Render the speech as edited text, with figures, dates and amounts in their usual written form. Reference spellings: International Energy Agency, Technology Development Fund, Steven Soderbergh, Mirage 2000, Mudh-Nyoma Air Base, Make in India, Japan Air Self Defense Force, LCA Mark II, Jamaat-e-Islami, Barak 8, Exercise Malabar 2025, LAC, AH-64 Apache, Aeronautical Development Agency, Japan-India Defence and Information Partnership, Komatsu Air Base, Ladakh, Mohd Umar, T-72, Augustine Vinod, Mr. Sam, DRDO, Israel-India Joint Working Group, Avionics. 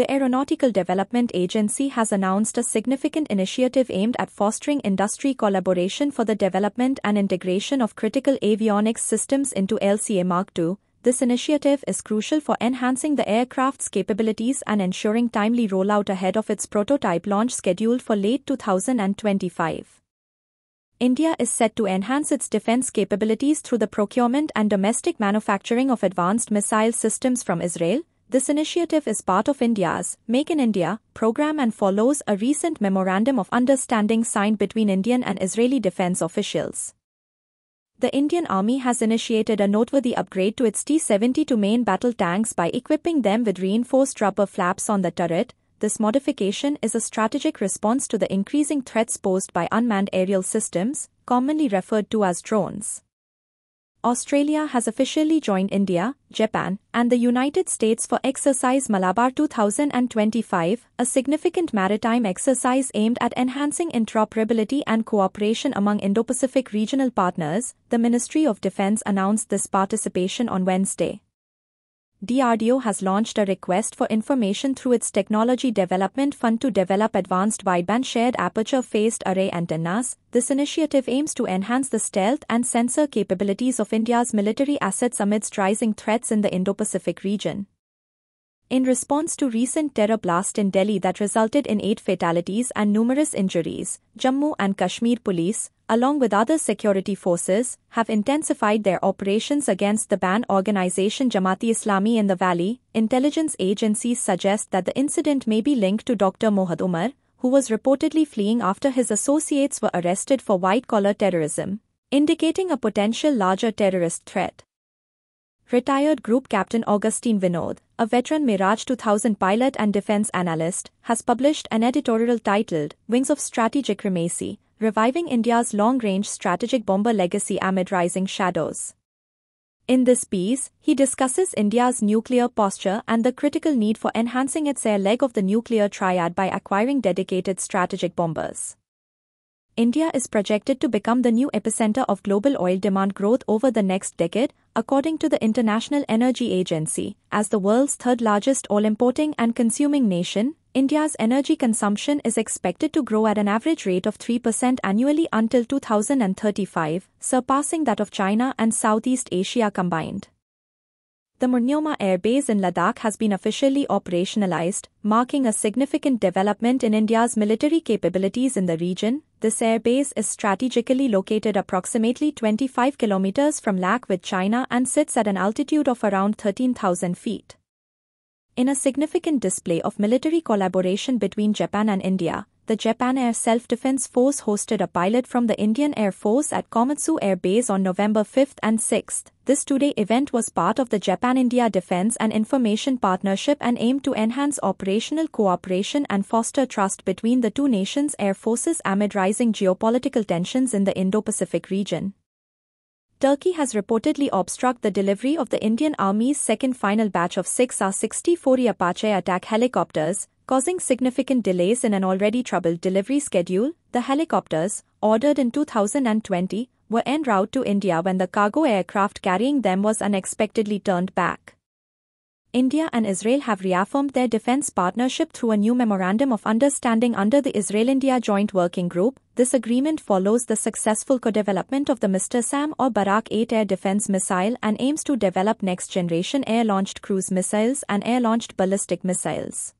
the Aeronautical Development Agency has announced a significant initiative aimed at fostering industry collaboration for the development and integration of critical avionics systems into LCA Mark II. This initiative is crucial for enhancing the aircraft's capabilities and ensuring timely rollout ahead of its prototype launch scheduled for late 2025. India is set to enhance its defense capabilities through the procurement and domestic manufacturing of advanced missile systems from Israel. This initiative is part of India's Make in India program and follows a recent memorandum of understanding signed between Indian and Israeli defense officials. The Indian Army has initiated a noteworthy upgrade to its T-72 main battle tanks by equipping them with reinforced rubber flaps on the turret. This modification is a strategic response to the increasing threats posed by unmanned aerial systems, commonly referred to as drones. Australia has officially joined India, Japan, and the United States for Exercise Malabar 2025, a significant maritime exercise aimed at enhancing interoperability and cooperation among Indo-Pacific regional partners. The Ministry of Defence announced this participation on Wednesday. DRDO has launched a request for information through its Technology Development Fund to develop advanced wideband shared aperture phased array antennas. This initiative aims to enhance the stealth and sensor capabilities of India's military assets amidst rising threats in the Indo-Pacific region. In response to recent terror blast in Delhi that resulted in 8 fatalities and numerous injuries, Jammu and Kashmir police, along with other security forces, have intensified their operations against the banned organization Jamaat-e-Islami in the valley. Intelligence agencies suggest that the incident may be linked to Dr. Mohd Umar, who was reportedly fleeing after his associates were arrested for white-collar terrorism, indicating a potential larger terrorist threat. Retired Group Captain Augustine Vinod, a veteran Mirage 2000 pilot and defense analyst, has published an editorial titled, "Wings of Strategic Remacy: Reviving India's Long-Range Strategic Bomber Legacy Amid Rising Shadows." In this piece, he discusses India's nuclear posture and the critical need for enhancing its air leg of the nuclear triad by acquiring dedicated strategic bombers. India is projected to become the new epicenter of global oil demand growth over the next decade, according to the International Energy Agency. As the world's third-largest oil-importing and consuming nation, India's energy consumption is expected to grow at an average rate of 3% annually until 2035, surpassing that of China and Southeast Asia combined. The Mudh-Nyoma Air Base in Ladakh has been officially operationalized, marking a significant development in India's military capabilities in the region. This airbase is strategically located approximately 25 kilometers from LAC with China and sits at an altitude of around 13,000 feet. In a significant display of military collaboration between Japan and India, the Japan Air Self Defense Force hosted a pilot from the Indian Air Force at Komatsu Air Base on November 5 and 6. This two-day event was part of the Japan-India Defence and Information Partnership and aimed to enhance operational cooperation and foster trust between the two nations' air forces amid rising geopolitical tensions in the Indo-Pacific region. Turkey has reportedly obstructed the delivery of the Indian Army's second final batch of 6 AH-64 Apache attack helicopters, causing significant delays in an already troubled delivery schedule. The helicopters, ordered in 2020, were en route to India when the cargo aircraft carrying them was unexpectedly turned back. India and Israel have reaffirmed their defense partnership through a new memorandum of understanding under the Israel-India Joint Working Group. This agreement follows the successful co-development of the Mr. Sam or Barak 8 air defense missile and aims to develop next-generation air-launched cruise missiles and air-launched ballistic missiles.